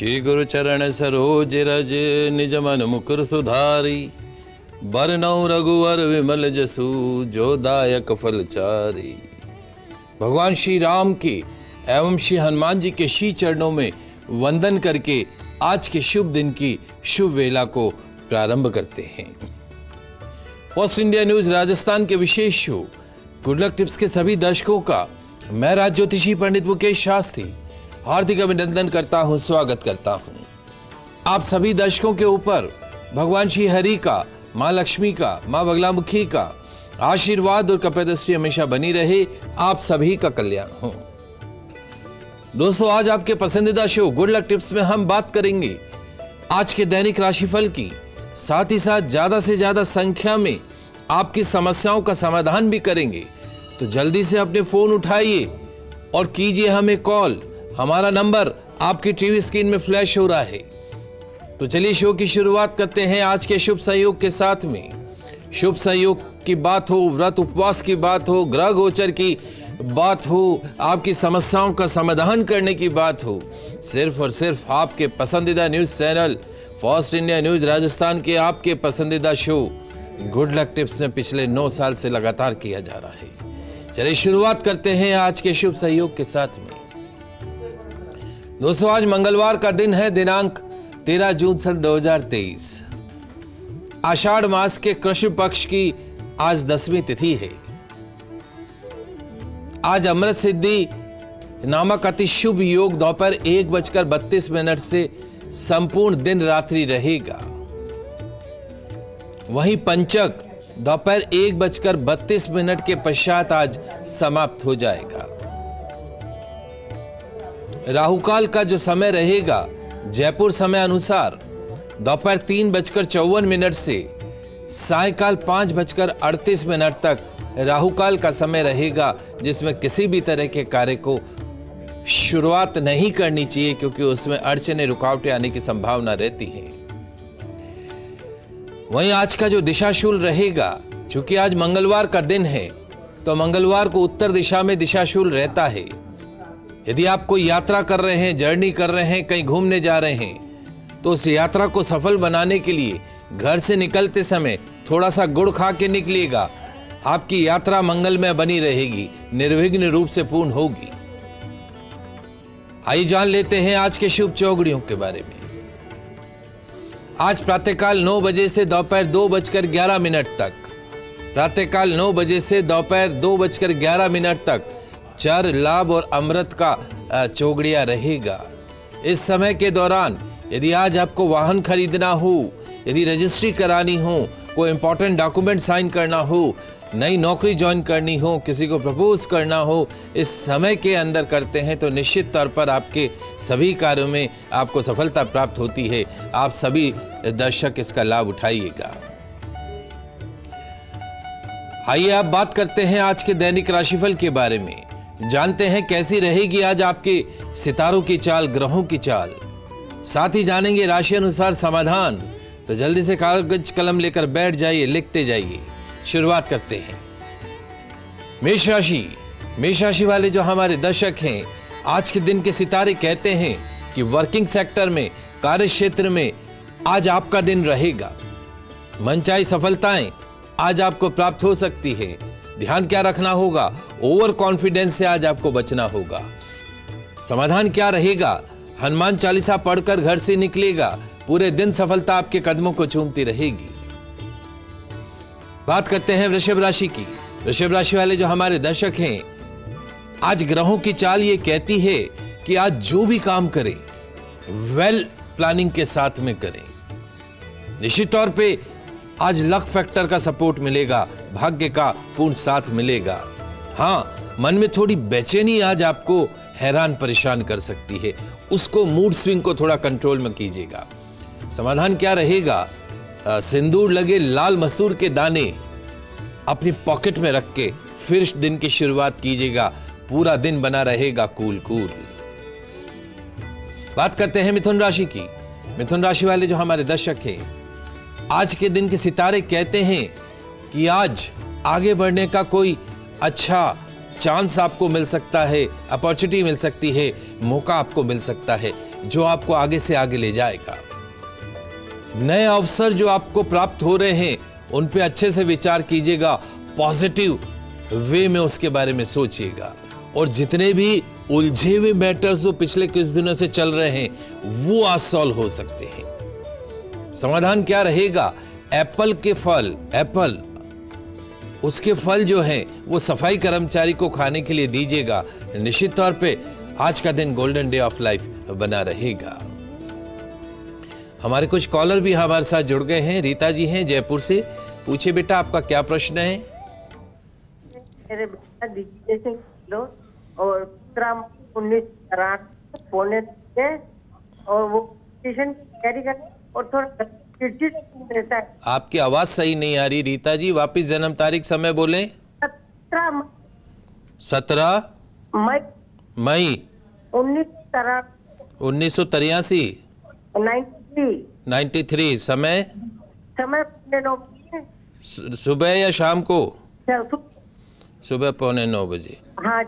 श्री गुरु चरण सरोज रज निज मन मुकुर सुधारी, बरनौ रघुवर विमल जसु जो दायक फलचारी। भगवान श्री राम के एवं श्री हनुमान जी के श्री चरणों में वंदन करके आज के शुभ दिन की शुभ वेला को प्रारंभ करते हैं। फर्स्ट इंडिया न्यूज राजस्थान के विशेष शो गुड लक टिप्स के सभी दर्शकों का मैं राज ज्योतिषी पंडित मुकेश शास्त्री हार्दिक अभिनंदन करता हूं, स्वागत करता हूं। आप सभी दर्शकों के ऊपर भगवान श्री हरि का, मां लक्ष्मी का, मां बगलामुखी का आशीर्वाद और कपिलदृष्टि हमेशा बनी रहे, आप सभी का कल्याण हो। दोस्तों, आज आपके पसंदीदा शो गुड लक टिप्स में हम बात करेंगे आज के दैनिक राशिफल की, साथ ही साथ ज्यादा से ज्यादा संख्या में आपकी समस्याओं का समाधान भी करेंगे। तो जल्दी से अपने फोन उठाइए और कीजिए हमें कॉल, हमारा नंबर आपकी टीवी स्क्रीन में फ्लैश हो रहा है। तो चलिए शो की शुरुआत करते हैं आज के शुभ सहयोग के साथ में। शुभ सहयोग की बात हो, व्रत उपवास की बात हो, ग्रह गोचर की बात हो, आपकी समस्याओं का समाधान करने की बात हो, सिर्फ और सिर्फ आपके पसंदीदा news channel first India news Rajasthan के आपके पसंदीदा शो गुड लक टिप्स में पिछले 9 साल से लगातार किया जा रहा है। चलिए शुरुआत करते हैं आज के शुभ सहयोग के साथ में। दोस्तों, आज मंगलवार का दिन है, दिनांक 13 जून सन 2023। आषाढ़ मास के कृष्ण पक्ष की आज 10वीं तिथि है। आज अमृत सिद्धि नामक अति शुभ योग दोपहर 1:32 से संपूर्ण दिन रात्रि रहेगा। वहीं पंचक दोपहर 1:32 के पश्चात आज समाप्त हो जाएगा। राहुकाल का जो समय रहेगा जयपुर समय अनुसार दोपहर 3:54 से सायकाल 5:38 तक राहुकाल का समय रहेगा, जिसमें किसी भी तरह के कार्य को शुरुआत नहीं करनी चाहिए क्योंकि उसमें अड़चने, रुकावटें आने की संभावना रहती है। वहीं आज का जो दिशाशूल रहेगा, चूंकि आज मंगलवार का दिन है तो मंगलवार को उत्तर दिशा में दिशाशूल रहता है। यदि आप कोई यात्रा कर रहे हैं, जर्नी कर रहे हैं, कहीं घूमने जा रहे हैं, तो उस यात्रा को सफल बनाने के लिए घर से निकलते समय थोड़ा सा गुड़ खा के निकलिएगा। आपकी यात्रा मंगलमय बनी रहेगी, निर्विघ्न रूप से पूर्ण होगी। आइए जान लेते हैं आज के शुभ चौघड़ियों के बारे में। आज प्रातःकाल 9 बजे से दोपहर 2:11 तक, प्रातःकाल 9 बजे से दोपहर 2:11 तक चार लाभ और अमृत का चौगड़िया रहेगा। इस समय के दौरान यदि आज आपको वाहन खरीदना हो, यदि रजिस्ट्री करानी हो, कोई इम्पोर्टेंट डॉक्यूमेंट साइन करना हो, नई नौकरी ज्वाइन करनी हो, किसी को प्रपोज करना हो, इस समय के अंदर करते हैं तो निश्चित तौर पर आपके सभी कार्यों में आपको सफलता प्राप्त होती है। आप सभी दर्शक इसका लाभ उठाइएगा। आइए आप बात करते हैं आज के दैनिक राशिफल के बारे में, जानते हैं कैसी रहेगी आज आपके सितारों की चाल, ग्रहों की चाल, साथ ही जानेंगे राशि अनुसार समाधान। तो जल्दी से कागज कलम लेकर बैठ जाइए, लिखते जाइए। शुरुआत करते हैं मेष राशि। मेष राशि वाले जो हमारे दर्शक हैं, आज के दिन के सितारे कहते हैं कि वर्किंग सेक्टर में, कार्य क्षेत्र में आज आपका दिन रहेगा। मनचाही सफलताएं आज आपको प्राप्त हो सकती है। ध्यान क्या रखना होगा, ओवर कॉन्फिडेंस से आज आपको बचना होगा। समाधान क्या रहेगा, हनुमान चालीसा पढ़कर घर से निकलेगा। पूरे दिन सफलता आपके कदमों को चूमती रहेगी। बात करते हैं वृषभ राशि की। वृषभ राशि वाले जो हमारे दर्शक हैं, आज ग्रहों की चाल ये कहती है कि आज जो भी काम करें वेल प्लानिंग के साथ में करें। निश्चित तौर पे आज लक फैक्टर का सपोर्ट मिलेगा, भाग्य का पूर्ण साथ मिलेगा। हाँ, मन में थोड़ी बेचैनी आज आपको हैरान परेशान कर सकती है, उसको, मूड स्विंग को थोड़ा कंट्रोल में कीजिएगा। समाधान क्या रहेगा, सिंदूर लगे लाल मसूर के दाने अपनी पॉकेट में रख के फिर दिन की शुरुआत कीजिएगा। पूरा दिन बना रहेगा कूल। बात करते हैं मिथुन राशि की। मिथुन राशि वाले जो हमारे दर्शक हैं, आज के दिन के सितारे कहते हैं कि आज आगे बढ़ने का कोई अच्छा चांस आपको मिल सकता है, अपॉर्चुनिटी मिल सकती है, मौका आपको मिल सकता है। जो आपको आगे से आगे ले जाएगा। नए अवसर जो आपको प्राप्त हो रहे हैं उन पे अच्छे से विचार कीजिएगा, पॉजिटिव वे में उसके बारे में सोचिएगा। और जितने भी उलझे हुए मैटर्स जो पिछले कुछ दिनों से चल रहे हैं वो आज सॉल्व हो सकते हैं। समाधान क्या रहेगा? एप्पल उसके फल जो हैं वो सफाई कर्मचारी को खाने के लिए दीजिएगा। निश्चित तौर पे आज का दिन गोल्डन डे ऑफ लाइफ बना रहेगा। हमारे कुछ कॉलर भी हमारे साथ जुड़ गए हैं। रीता जी हैं जयपुर से। पूछे बेटा, आपका क्या प्रश्न है? मेरे बेटा दीजिए से लो और 19 फोने और वो स्टेशन की तैयारी करें और थोड़ा चिड़चिड़ रहता है। आपकी आवाज सही नहीं आ रही रीता जी, वापस जन्म तारीख समय बोले। 17 मई 1983 93 समय 9 बजे सुबह या शाम को? सुबह 9:15 बजे। हाँ,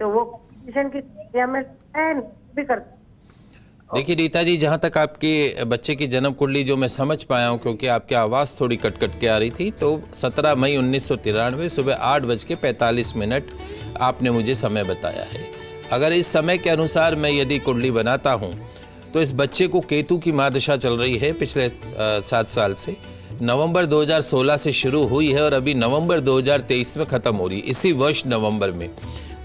तो वो कंपटीशन की तैयारी में भी करते। देखिए रीता जी, जहाँ तक आपके बच्चे की जन्म कुंडली जो मैं समझ पाया हूँ, क्योंकि आपकी आवाज़ थोड़ी कट के आ रही थी, तो 17 मई 1993 सुबह 8:45 आपने मुझे समय बताया है। अगर इस समय के अनुसार मैं यदि कुंडली बनाता हूँ तो इस बच्चे को केतु की महादशा चल रही है पिछले 7 साल से। नवंबर 2016 से शुरू हुई है और अभी नवंबर 2023 में ख़त्म हो रही है, इसी वर्ष नवंबर में।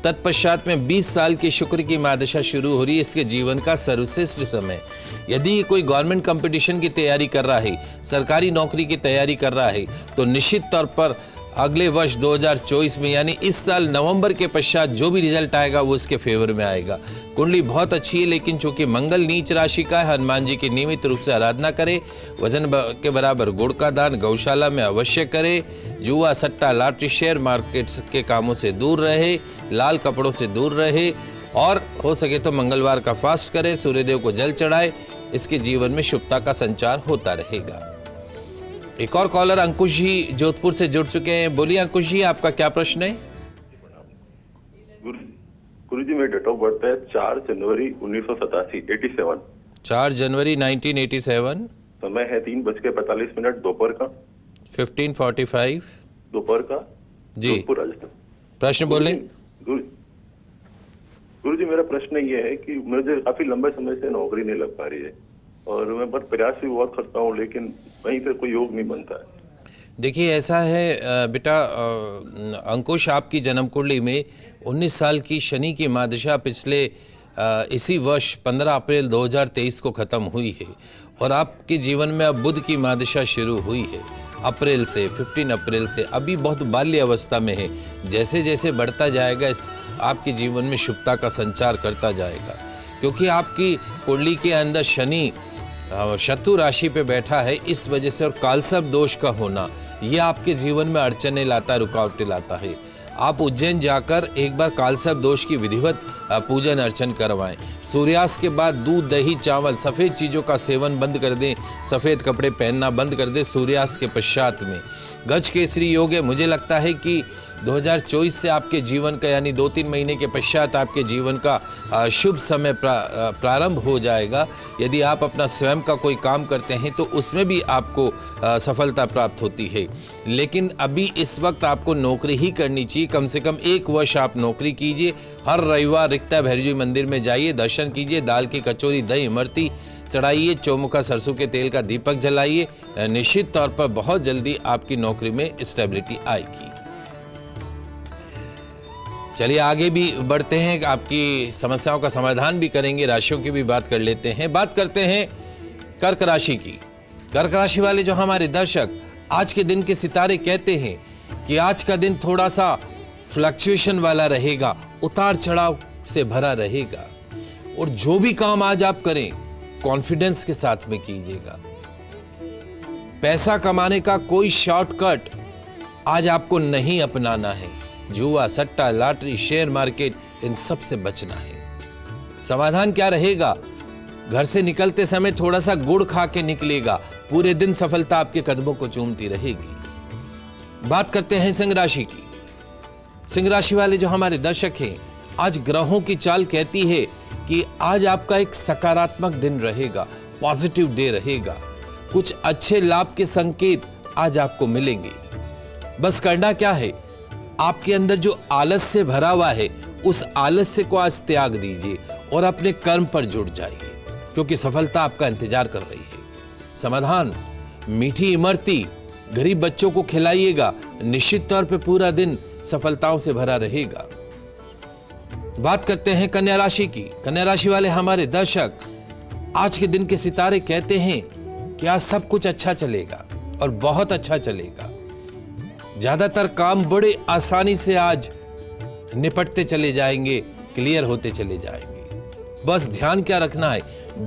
तत्पश्चात में 20 साल की शुक्र की महादशा शुरू हो रही है। इसके जीवन का सर्वश्रेष्ठ समय। यदि कोई गवर्नमेंट कंपटीशन की तैयारी कर रहा है, सरकारी नौकरी की तैयारी कर रहा है, तो निश्चित तौर पर अगले वर्ष 2024 में यानी इस साल नवंबर के पश्चात जो भी रिजल्ट आएगा वो इसके फेवर में आएगा। कुंडली बहुत अच्छी है, लेकिन चूंकि मंगल नीच राशि का है, हनुमान जी की नियमित रूप से आराधना करें। वजन के बराबर गुड़ का दान गौशाला में अवश्य करें। जुआ, सट्टा, लॉटरी, शेयर मार्केट्स के कामों से दूर रहे, लाल कपड़ों से दूर रहे और हो सके तो मंगलवार का फास्ट करें, सूर्यदेव को जल चढ़ाए। इसके जीवन में शुभता का संचार होता रहेगा। एक और कॉलर अंकुश जी जोधपुर से जुड़ चुके हैं। बोलिए अंकुश जी, आपका क्या प्रश्न है? गुरुजी, मेरा डेट ऑफ बर्थ है 4 जनवरी 1987 87। 4 जनवरी 1987। समय है 3:45 दोपहर का। 15:45 दोपहर का जी, जोधपुर राजस्थान। प्रश्न बोले गुरुजी। मेरा प्रश्न ये है कि मुझे काफी लंबे समय से नौकरी नहीं लग पा रही है और मैं बहुत प्रयास भी बहुत करता हूँ, लेकिन वहीं पर कोई योग नहीं बनता है। देखिए ऐसा है बेटा अंकुश, आपकी जन्म कुंडली में 19 साल की शनि की महादशा पिछले इसी वर्ष 15 अप्रैल 2023 को ख़त्म हुई है और आपके जीवन में अब बुध की महादशा शुरू हुई है अप्रैल से, 15 अप्रैल से। अभी बहुत बाल्य अवस्था में है, जैसे जैसे बढ़ता जाएगा इस आपके जीवन में शुभता का संचार करता जाएगा। क्योंकि आपकी कुंडली के अंदर शनि शत्रु राशि पे बैठा है, इस वजह से और कालसर्प दोष का होना यह आपके जीवन में अड़चने लाता, रुकावटें लाता है। आप उज्जैन जाकर एक बार कालसर्प दोष की विधिवत पूजन अर्चन करवाएं। सूर्यास्त के बाद दूध, दही, चावल, सफ़ेद चीज़ों का सेवन बंद कर दें, सफ़ेद कपड़े पहनना बंद कर दें सूर्यास्त के पश्चात में। गज केसरी योग है, मुझे लगता है कि 2024 से आपके जीवन का यानी 2-3 महीने के पश्चात आपके जीवन का शुभ समय प्रारंभ हो जाएगा। यदि आप अपना स्वयं का कोई काम करते हैं तो उसमें भी आपको सफलता प्राप्त होती है। लेकिन अभी इस वक्त आपको नौकरी ही करनी चाहिए। कम से कम 1 वर्ष आप नौकरी कीजिए। हर रविवार रिक्ता भैरव मंदिर में जाइए, दर्शन कीजिए, दाल की कचौरी, दही इमरती चढ़ाइए, चौमुखा सरसों के तेल का दीपक जलाइए। निश्चित तौर पर बहुत जल्दी आपकी नौकरी में स्टेबिलिटी आएगी। चलिए आगे भी बढ़ते हैं, आपकी समस्याओं का समाधान भी करेंगे, राशियों की भी बात कर लेते हैं। बात करते हैं कर्क राशि की। कर्क राशि वाले जो हमारे दर्शक, आज के दिन के सितारे कहते हैं कि आज का दिन थोड़ा सा फ्लक्चुएशन वाला रहेगा, उतार चढ़ाव से भरा रहेगा। और जो भी काम आज आप करें कॉन्फिडेंस के साथ में कीजिएगा। पैसा कमाने का कोई शॉर्टकट आज आपको नहीं अपनाना है। जुआ, सट्टा, लॉटरी, शेयर मार्केट, इन सब से बचना है। समाधान क्या रहेगा? घर से निकलते समय थोड़ा सा गुड़ खा के निकलेगा। पूरे दिन सफलता आपके कदमों को चूमती रहेगी। बात करते हैं सिंह राशि की। सिंह राशि वाले जो हमारे दर्शक हैं, आज ग्रहों की चाल कहती है कि आज आपका एक सकारात्मक दिन रहेगा, पॉजिटिव डे रहेगा, कुछ अच्छे लाभ के संकेत आज आपको मिलेंगे। बस करना क्या है, आपके अंदर जो आलस्य भरा हुआ है उस आलस्य को आज त्याग दीजिए और अपने कर्म पर जुट जाइए, क्योंकि सफलता आपका इंतजार कर रही है। समाधान, मीठी इमरती गरीब बच्चों को खिलाइएगा, निश्चित तौर पे पूरा दिन सफलताओं से भरा रहेगा। बात करते हैं कन्या राशि की। कन्या राशि वाले हमारे दर्शक, आज के दिन के सितारे कहते हैं कि आज सब कुछ अच्छा चलेगा और बहुत अच्छा चलेगा। ज्यादातर काम बड़े आसानी से आज निपटते चले जाएंगे, क्लियर होते चले जाएंगे। बस ध्यान क्या रखना है,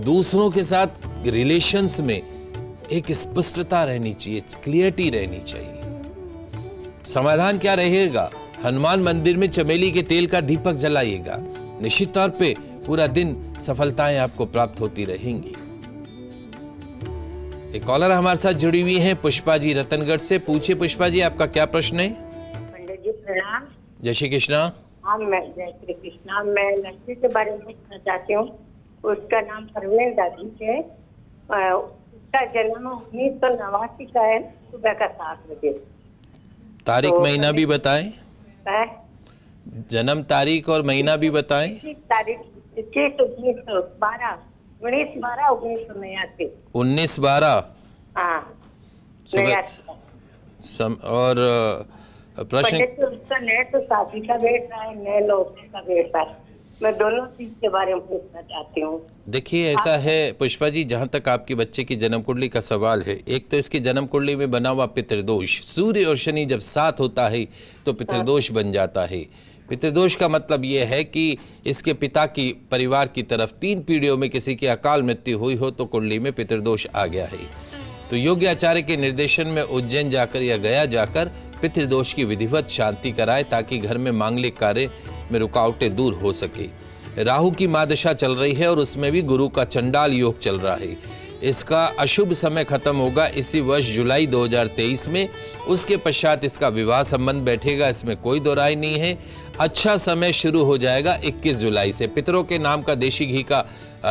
दूसरों के साथ रिलेशंस में एक स्पष्टता रहनी चाहिए, क्लियरिटी रहनी चाहिए। समाधान क्या रहेगा, हनुमान मंदिर में चमेली के तेल का दीपक जलाइएगा, निश्चित तौर पे पूरा दिन सफलताएं आपको प्राप्त होती रहेंगी। एक कॉलर हमारे साथ जुड़ी हुई हैं, पुष्पा जी रतनगढ़ से। पूछिए पुष्पा जी, आपका क्या प्रश्न है? पंडित जी प्रणाम। जय श्री कृष्णा। हाँ, मैं जय श्री कृष्णा। मैं नर्सरी के बारे में पूछना चाहती हूँ। उसका नाम परवीन दादी है। उसका जन्म 1989 का है, सुबह का 7 बजे। तारीख महीना भी बताए, जन्म तारीख और महीना भी बताए। तारीख 19 बारह 1989। और प्रश्न तो शादी का बेटा है, नए लौटने का बेटा है। मैं दोनों चीज के बारे में पूछना चाहती हूँ। देखिए ऐसा है पुष्पा जी, जहाँ तक आपके बच्चे की जन्म कुंडली का सवाल है, एक तो इसकी जन्म कुंडली में बना हुआ पितृदोष, सूर्य और शनि जब साथ होता है तो पितृदोष बन जाता है। पितृदोष का मतलब ये है कि इसके पिता की परिवार की तरफ 3 पीढ़ियों में किसी की अकाल मृत्यु हुई हो तो कुंडली में पितृदोष आ गया है। तो योग्य आचार्य के निर्देशन में उज्जैन जाकर या गया जाकर पितृदोष की विधिवत शांति कराए, ताकि घर में मांगलिक कार्य में रुकावटें दूर हो सके। राहु की महादशा चल रही है और उसमें भी गुरु का चंडाल योग चल रहा है। इसका अशुभ समय खत्म होगा इसी वर्ष जुलाई 2023 में। उसके पश्चात इसका विवाह संबंध बैठेगा, इसमें कोई दो राय नहीं है। अच्छा समय शुरू हो जाएगा 21 जुलाई से। पितरों के नाम का देशी घी का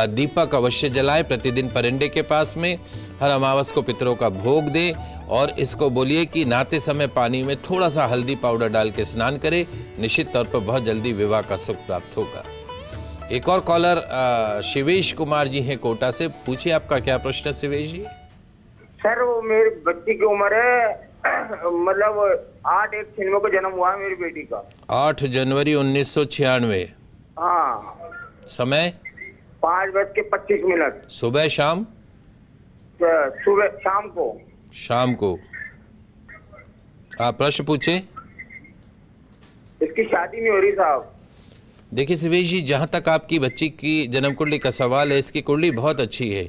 दीपक अवश्य जलाएं, प्रतिदिन परिंडे के पास में। हर अमावस को पितरों का भोग दें और इसको बोलिए कि नहाते समय पानी में थोड़ा सा हल्दी पाउडर डाल के स्नान करें। निश्चित तौर पर बहुत जल्दी विवाह का सुख प्राप्त होगा। एक और कॉलर शिवेश कुमार जी हैं कोटा से। पूछिए आपका क्या प्रश्न है शिवेश जी? सर वो मेरे बच्ची की उम्र है, मतलब 8/96 को जन्म हुआ है मेरी बेटी का। 8 जनवरी 1996। हाँ, समय 5:25। सुबह शाम? सुबह, शाम को। शाम को। आप प्रश्न पूछे। इसकी शादी नहीं हो रही साहब। देखिए शिवेश जी, जहाँ तक आपकी बच्ची की जन्म कुंडली का सवाल है, इसकी कुंडली बहुत अच्छी है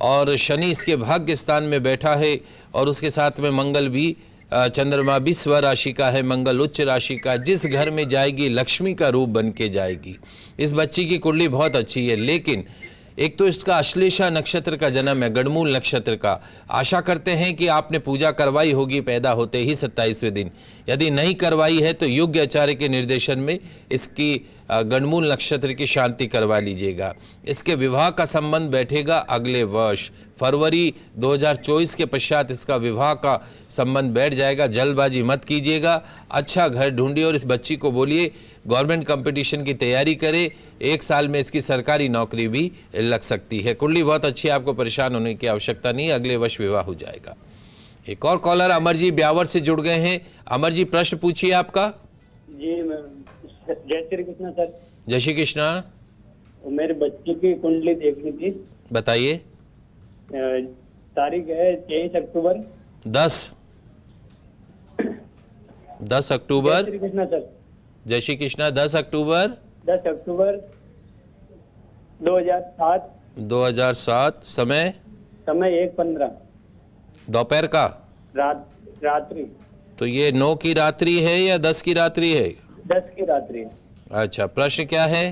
और शनि इसके भाग्य स्थान में बैठा है और उसके साथ में मंगल भी, चंद्रमा भी स्व राशि का है, मंगल उच्च राशि का। जिस घर में जाएगी लक्ष्मी का रूप बन के जाएगी। इस बच्ची की कुंडली बहुत अच्छी है, लेकिन एक तो इसका अश्लेषा नक्षत्र का जन्म है, गणमूल नक्षत्र का। आशा करते हैं कि आपने पूजा करवाई होगी पैदा होते ही 27वें दिन। यदि नहीं करवाई है तो योग्य आचार्य के निर्देशन में इसकी गणमूल नक्षत्र की शांति करवा लीजिएगा। इसके विवाह का संबंध बैठेगा अगले वर्ष फरवरी 2024 के पश्चात। इसका विवाह का संबंध बैठ जाएगा। जल्दबाजी मत कीजिएगा, अच्छा घर ढूंढिए और इस बच्ची को बोलिए गवर्नमेंट कंपटीशन की तैयारी करे। 1 साल में इसकी सरकारी नौकरी भी लग सकती है। कुंडली बहुत अच्छी है, आपको परेशान होने की आवश्यकता नहीं। अगले वर्ष विवाह हो जाएगा। एक और कॉलर अमर जी ब्यावर से जुड़ गए हैं। अमर जी प्रश्न पूछिए आपका। जी जय श्री कृष्णा सर। जय श्री कृष्णा। मेरे बच्चे की कुंडली देखनी थी, बताइए। तारीख है 23 अक्टूबर। 10 अक्टूबर। जय श्री कृष्णा सर। जय श्री कृष्णा। 10 अक्टूबर 2007। समय 1:15 दोपहर का। रात्रि। तो ये 9 की रात्रि है या 10 की रात्रि है? 10 की रात्रि। अच्छा, प्रश्न क्या है?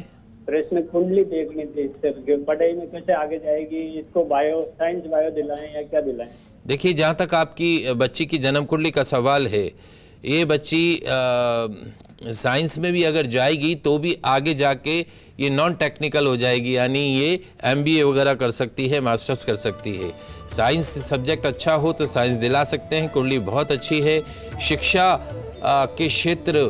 प्रश्न कुंडली देखनी थी सर, पढ़ाई में कैसे आगे जाएगी, इसको बायो साइंस बायो दिलाएं या क्या दिलाएं? देखिए, जहाँ तक आपकी बच्ची की जन्म कुंडली का सवाल है, ये बच्ची साइंस में भी अगर जाएगी तो भी आगे जाके ये नॉन टेक्निकल हो जाएगी, यानी ये MBA वगैरह कर सकती है, मास्टर्स कर सकती है। साइंस सब्जेक्ट अच्छा हो तो साइंस दिला सकते हैं, कुंडली बहुत अच्छी है। शिक्षा के क्षेत्र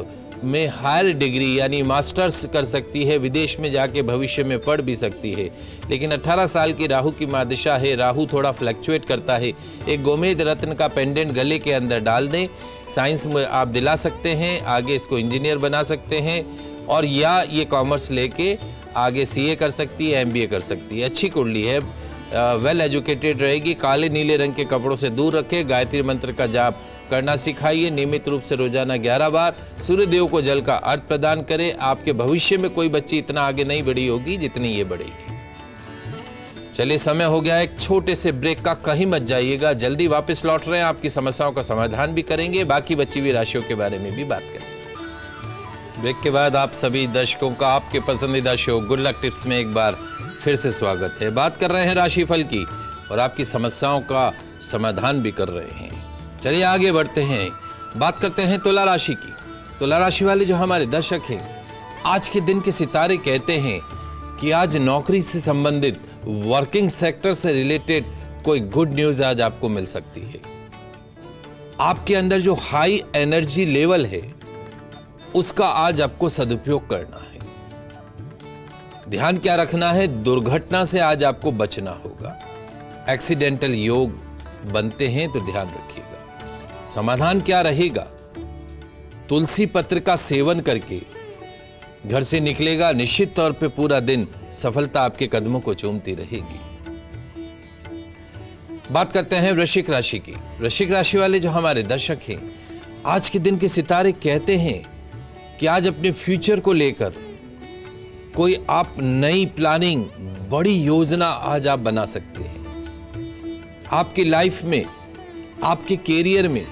में हायर डिग्री यानी मास्टर्स कर सकती है, विदेश में जाके भविष्य में पढ़ भी सकती है। लेकिन 18 साल की राहु की महादशा है, राहु थोड़ा फ्लक्चुएट करता है। एक गोमेद रत्न का पेंडेंट गले के अंदर डाल दें, साइंस में आप दिला सकते हैं, आगे इसको इंजीनियर बना सकते हैं, और या ये कॉमर्स लेके आगे CA कर सकती है, MBA कर सकती है। अच्छी कुंडली है, वेल एजुकेटेड रहेगी। काले नीले रंग के कपड़ों से दूर रखें, गायत्री मंत्र का जाप करना सिखाइए, नियमित रूप से रोजाना 11 बार सूर्यदेव को जल का अर्घ प्रदान करें। आपके भविष्य में कोई बच्ची इतना आगे नहीं बढ़ी होगी जितनी ये बढ़ेगी। चलिए, समय हो गया एक छोटे से ब्रेक का, कहीं मत जाइएगा, जल्दी वापस लौट रहे हैं, आपकी समस्याओं का समाधान भी करेंगे, बाकी बची हुई राशियों के बारे में भी बात करेंगे। ब्रेक के बाद आप सभी दर्शकों का आपके पसंदीदा शो गुड लक टिप्स में एक बार फिर से स्वागत है। बात कर रहे हैं राशिफल की और आपकी समस्याओं का समाधान भी कर रहे हैं। चलिए आगे बढ़ते हैं, बात करते हैं तुला राशि की। तुला राशि वाले जो हमारे दर्शक हैं, आज के दिन के सितारे कहते हैं कि आज नौकरी से संबंधित, वर्किंग सेक्टर से रिलेटेड कोई गुड न्यूज़ आज आपको मिल सकती है। आपके अंदर जो हाई एनर्जी लेवल है उसका आज आपको सदुपयोग करना है। ध्यान क्या रखना है, दुर्घटना से आज आपको बचना होगा, एक्सीडेंटल योग बनते हैं तो ध्यान रखिए। समाधान क्या रहेगा, तुलसी पत्र का सेवन करके घर से निकलेगा, निश्चित तौर पे पूरा दिन सफलता आपके कदमों को चूमती रहेगी। बात करते हैं वृश्चिक राशि की। वृश्चिक राशि वाले जो हमारे दर्शक हैं, आज के दिन के सितारे कहते हैं कि आज अपने फ्यूचर को लेकर कोई आप नई प्लानिंग, बड़ी योजना आज आप बना सकते हैं। आपकी लाइफ में, आपके कैरियर में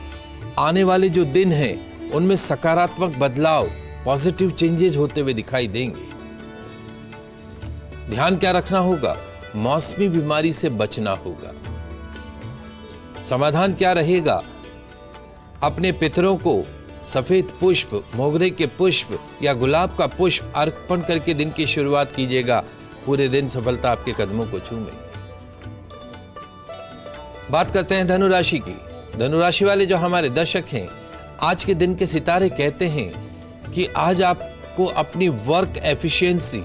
आने वाले जो दिन हैं उनमें सकारात्मक बदलाव, पॉजिटिव चेंजेज होते हुए दिखाई देंगे। ध्यान क्या रखना होगा, मौसमी बीमारी से बचना होगा। समाधान क्या रहेगा, अपने पितरों को सफेद पुष्प, मोगरे के पुष्प या गुलाब का पुष्प अर्पण करके दिन की शुरुआत कीजिएगा, पूरे दिन सफलता आपके कदमों को चूमेगी। बात करते हैं धनु राशि की। धनु राशि वाले जो हमारे दर्शक हैं, आज के दिन के सितारे कहते हैं कि आज आपको अपनी वर्क एफिशिएंसी,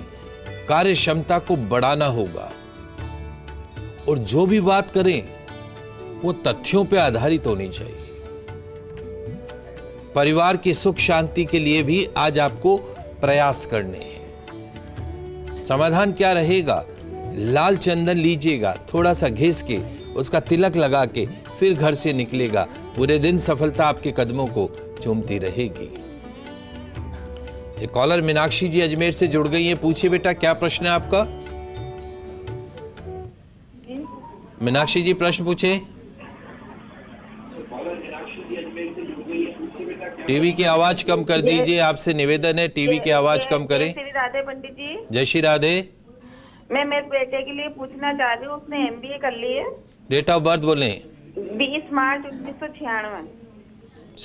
कार्य क्षमता को बढ़ाना होगा, और जो भी बात करें वो तथ्यों पर आधारित होनी चाहिए। परिवार की सुख शांति के लिए भी आज आपको प्रयास करने हैं। समाधान क्या रहेगा, लाल चंदन लीजिएगा, थोड़ा सा घिस के उसका तिलक लगा के फिर घर से निकलेगा, पूरे दिन सफलता आपके कदमों को चूमती रहेगी। एक कॉलर मीनाक्षी जी अजमेर से जुड़ गई हैं, पूछिए बेटा क्या प्रश्न है आपका। मीनाक्षी जी प्रश्न पूछे। टीवी की आवाज कम कर दीजिए, आपसे निवेदन है टीवी की आवाज कम करें। जय श्री राधे पंडित जी। जय श्री राधे। मैं मेरे बेटे के लिए पूछना चाह रही हूँ, उसने MBA कर ली है। डेट ऑफ बर्थ बोले 20 मार्च 1996।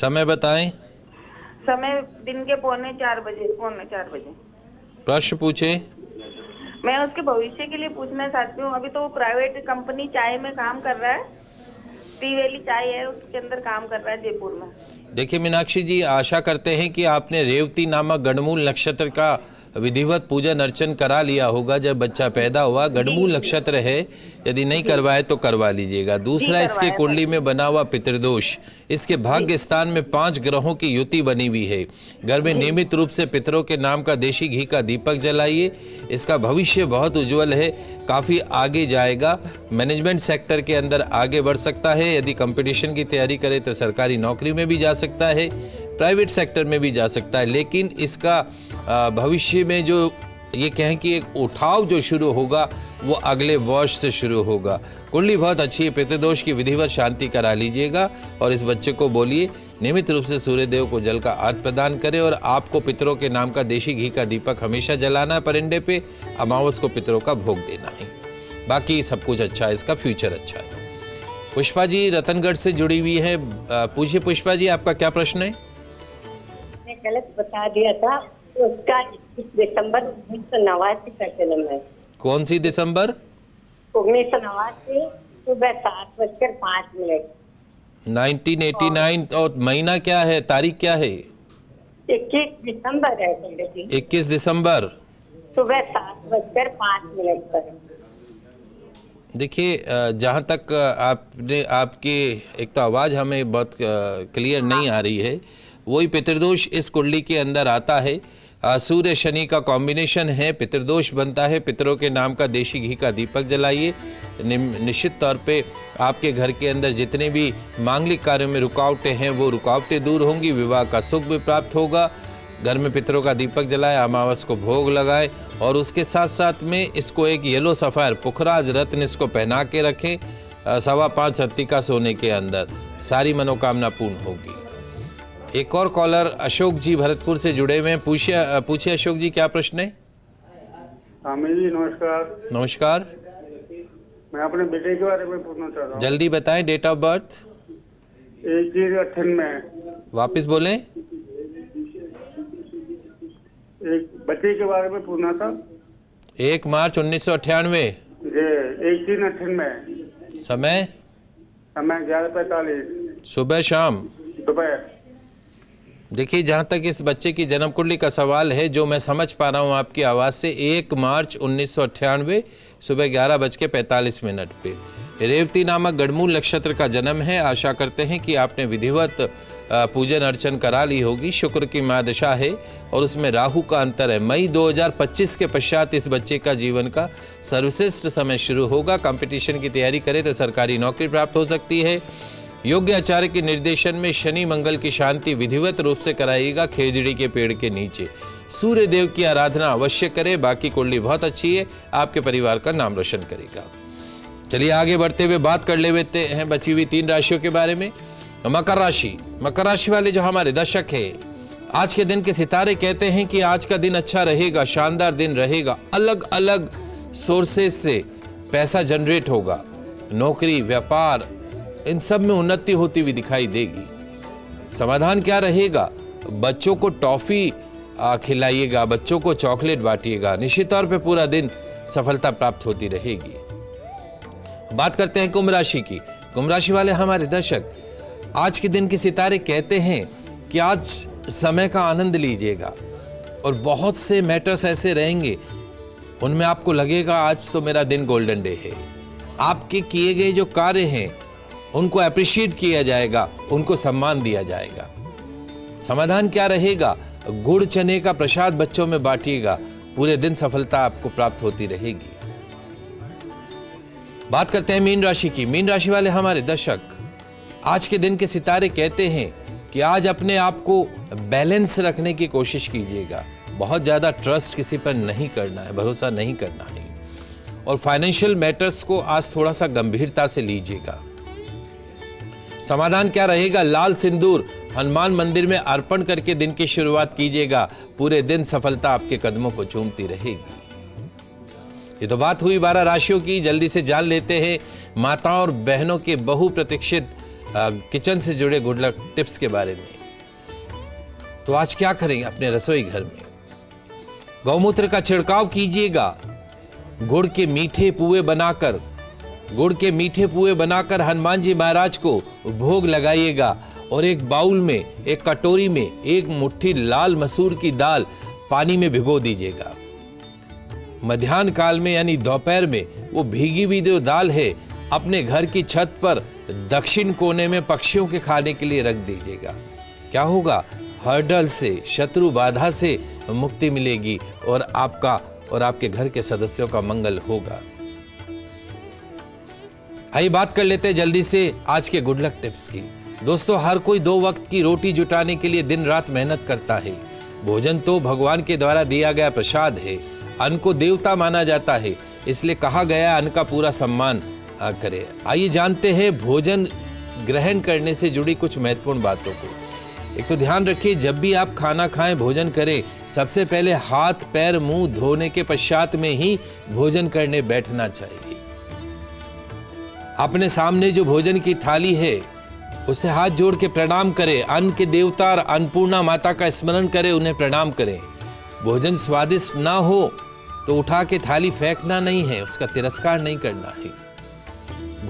समय बताएं। समय दिन के 3:45 बजे। 3:45 बजे। प्रश्न पूछे। मैं उसके भविष्य के लिए पूछना चाहती हूँ। अभी तो वो प्राइवेट कंपनी चाय में काम कर रहा है, टीवेली चाय है, उसके अंदर काम कर रहा है जयपुर में। देखिए मीनाक्षी जी, आशा करते हैं कि आपने रेवती नामक गणमूल नक्षत्र का विधिवत पूजन अर्चन करा लिया होगा। जब बच्चा पैदा हुआ, गणमूल नक्षत्र है, यदि नहीं करवाए तो करवा लीजिएगा। दूसरा, इसके कुंडली में बना हुआ पितृदोष, इसके भाग्य स्थान में 5 ग्रहों की युति बनी हुई है। घर में नियमित रूप से पितरों के नाम का देशी घी का दीपक जलाइए, इसका भविष्य बहुत उज्जवल है, काफ़ी आगे जाएगा, मैनेजमेंट सेक्टर के अंदर आगे बढ़ सकता है। यदि कंपटीशन की तैयारी करे तो सरकारी नौकरी में भी जा सकता है, प्राइवेट सेक्टर में भी जा सकता है। लेकिन इसका भविष्य में जो ये कहें कि एक उठाव जो शुरू होगा वो अगले वर्ष से शुरू होगा। कुंडली बहुत अच्छी है, पितृदोष की विधिवत शांति करा लीजिएगा, और इस बच्चे को बोलिए नियमित रूप से सूर्यदेव को जल का अर्घ प्रदान करें, और आपको पितरों के नाम का देशी घी का दीपक हमेशा जलाना है परिंडे पे, अमावस को पितरों का भोग देना है। बाकी सब कुछ अच्छा है, इसका फ्यूचर अच्छा है। पुष्पा जी रतनगढ़ से जुड़ी हुई है, पूछिए पुष्पा जी आपका क्या प्रश्न है। गलत बता दिया था, उसका 19 दिसंबर 1989 का जन्म है। कौन सी दिसंबर? 1989 सुबह 7:05। 1989 और महीना क्या है, तारीख क्या है? 21 दिसंबर है। 21 दिसंबर सुबह 7:05 पर। देखिए, जहाँ तक आपने आपकी एक तो आवाज़ हमें बहुत क्लियर नहीं आ रही है, वही पितृदोष इस कुंडली के अंदर आता है। सूर्य शनि का कॉम्बिनेशन है, पितृदोष बनता है। पितरों के नाम का देशी घी का दीपक जलाइए। निश्चित तौर पे आपके घर के अंदर जितने भी मांगलिक कार्यों में रुकावटें हैं वो रुकावटें दूर होंगी। विवाह का सुख भी प्राप्त होगा। घर में पितरों का दीपक जलाए, अमावस को भोग लगाए और उसके साथ साथ में इसको एक येलो सफ़ायर पुखराज रत्न इसको पहना के रखें 5.25 रत्ती का सोने के अंदर, सारी मनोकामना पूर्ण होगी। एक और कॉलर अशोक जी भरतपुर से जुड़े हुए हैं, पूछिए अशोक जी, क्या प्रश्न है? आमिर जी नमस्कार। नमस्कार। मैं अपने बेटे के बारे में पूछना चाह रहा हूँ। जल्दी बताएं, डेट ऑफ बर्थ? 1958 में। वापस बोलें। एक बच्चे के बारे में पूछना था। 1 मार्च 1998। 1898 में। समय 11:45। सुबह शाम? सुबह। देखिए, जहाँ तक इस बच्चे की जन्म कुंडली का सवाल है, जो मैं समझ पा रहा हूँ आपकी आवाज़ से, 1 मार्च 1998 सुबह 11:45 पर रेवती नामक गढ़मूल नक्षत्र का जन्म है। आशा करते हैं कि आपने विधिवत पूजन अर्चन करा ली होगी। शुक्र की माँ दशा है और उसमें राहु का अंतर है। मई 2025 के पश्चात इस बच्चे का जीवन का सर्वश्रेष्ठ समय शुरू होगा। कंपटीशन की तैयारी करें तो सरकारी नौकरी प्राप्त हो सकती है। योग्य आचार्य के निर्देशन में शनि मंगल की शांति विधिवत रूप से कराइएगा खेजड़ी के पेड़ के नीचे। सूर्य देव की आराधना अवश्य करें। बाकी कुंडली बहुत अच्छी है, आपके परिवार का नाम रोशन करेगा। चलिए आगे बढ़ते हुए बात कर लेते हैं बची हुई 3 राशियों के बारे में। मकर राशि, मकर राशि वाले जो हमारे दर्शक है, आज के दिन के सितारे कहते हैं कि आज का दिन अच्छा रहेगा, शानदार दिन रहेगा। अलग अलग सोर्सेज से पैसा जनरेट होगा। नौकरी, व्यापार, इन सब में उन्नति होती हुई दिखाई देगी। समाधान क्या रहेगा? बच्चों को टॉफी खिलाइएगा, बच्चों को चॉकलेट बांटिएगा। निश्चित तौर पे पूरा दिन सफलता प्राप्त होती रहेगी। बात करते हैं कुंभ राशि की। कुंभ राशि वाले हमारे दर्शक, आज के दिन के सितारे कहते हैं कि आज समय का आनंद लीजिएगा और बहुत से मैटर्स ऐसे रहेंगे उनमें आपको लगेगा आज तो मेरा दिन गोल्डन डे है। आपके किए गए जो कार्य हैं उनको अप्रिशिएट किया जाएगा, उनको सम्मान दिया जाएगा। समाधान क्या रहेगा? गुड़ चने का प्रसाद बच्चों में बांटिएगा, पूरे दिन सफलता आपको प्राप्त होती रहेगी। बात करते हैं मीन राशि की। मीन राशि वाले हमारे दर्शक, आज के दिन के सितारे कहते हैं कि आज अपने आप को बैलेंस रखने की कोशिश कीजिएगा। बहुत ज़्यादा ट्रस्ट किसी पर नहीं करना है, भरोसा नहीं करना है और फाइनेंशियल मैटर्स को आज थोड़ा सा गंभीरता से लीजिएगा। समाधान क्या रहेगा? लाल सिंदूर हनुमान मंदिर में अर्पण करके दिन की शुरुआत कीजिएगा, पूरे दिन सफलता आपके कदमों को चूमती रहेगी। ये तो बात हुई 12 राशियों की। जल्दी से जान लेते हैं माताओं और बहनों के बहुप्रतीक्षित किचन से जुड़े गुड लक टिप्स के बारे में। तो आज क्या करेंगे? अपने रसोई घर में गौमूत्र का छिड़काव कीजिएगा। गुड़ के मीठे पुए बनाकर हनुमान जी महाराज को भोग लगाइएगा और एक बाउल में, एक कटोरी में 1 मुट्ठी लाल मसूर की दाल पानी में भिगो दीजिएगा। मध्याह्न काल में यानी दोपहर में वो भीगी हुई जो दाल है अपने घर की छत पर दक्षिण कोने में पक्षियों के खाने के लिए रख दीजिएगा। क्या होगा? हर्डल से, शत्रु बाधा से मुक्ति मिलेगी और आपका और आपके घर के सदस्यों का मंगल होगा। आइए बात कर लेते हैं जल्दी से आज के गुड लक टिप्स की। दोस्तों, हर कोई 2 वक्त की रोटी जुटाने के लिए दिन रात मेहनत करता है। भोजन तो भगवान के द्वारा दिया गया प्रसाद है। अन्न को देवता माना जाता है, इसलिए कहा गया अन्न का पूरा सम्मान करें। आइए जानते हैं भोजन ग्रहण करने से जुड़ी कुछ महत्वपूर्ण बातों को। एक तो ध्यान रखिए, जब भी आप खाना खाएं, भोजन करें, सबसे पहले हाथ पैर मुँह धोने के पश्चात में ही भोजन करने बैठना चाहिए। अपने सामने जो भोजन की थाली है उसे हाथ जोड़ के प्रणाम करें, अन्न के देवता अन्नपूर्णा माता का स्मरण करें, उन्हें प्रणाम करें। भोजन स्वादिष्ट ना हो तो उठा के थाली फेंकना नहीं है, उसका तिरस्कार नहीं करना है।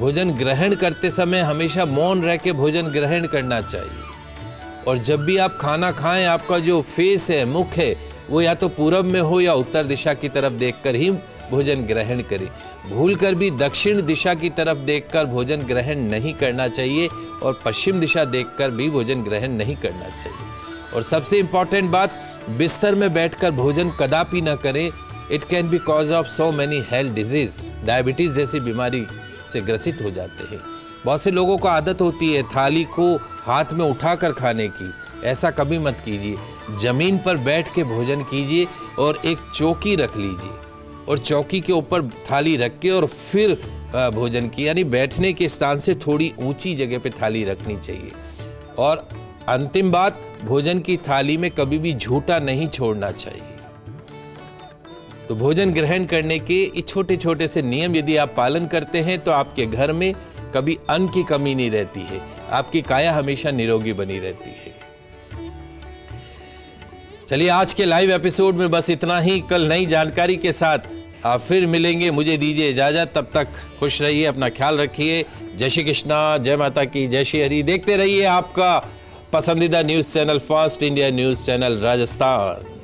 भोजन ग्रहण करते समय हमेशा मौन रह के भोजन ग्रहण करना चाहिए। और जब भी आप खाना खाएं, आपका जो फेस है, मुख है, वो या तो पूरब में हो या उत्तर दिशा की तरफ देखकर ही भोजन ग्रहण करें। भूलकर भी दक्षिण दिशा की तरफ देखकर भोजन ग्रहण नहीं करना चाहिए और पश्चिम दिशा देखकर भी भोजन ग्रहण नहीं करना चाहिए। और सबसे इम्पॉर्टेंट बात, बिस्तर में बैठकर भोजन कदापि ना करें। It can be cause of so many health disease, diabetes जैसी बीमारी से ग्रसित हो जाते हैं। बहुत से लोगों को आदत होती है थाली को हाथ में उठाकर खाने की, ऐसा कभी मत कीजिए। ज़मीन पर बैठ के भोजन कीजिए और एक चौकी रख लीजिए और चौकी के ऊपर थाली रख के और फिर भोजन की, यानी बैठने के स्थान से थोड़ी ऊंची जगह पे थाली रखनी चाहिए। और अंतिम बात, भोजन की थाली में कभी भी झूठा नहीं छोड़ना चाहिए। तो भोजन ग्रहण करने के ये छोटे छोटे से नियम यदि आप पालन करते हैं तो आपके घर में कभी अन्न की कमी नहीं रहती है, आपकी काया हमेशा निरोगी बनी रहती है। चलिए, आज के लाइव एपिसोड में बस इतना ही। कल नई जानकारी के साथ आप फिर मिलेंगे। मुझे दीजिए इजाजत, तब तक खुश रहिए, अपना ख्याल रखिए। जय श्री कृष्णा, जय माता की, जय श्री हरि। देखते रहिए आपका पसंदीदा news channel first India news channel Rajasthan.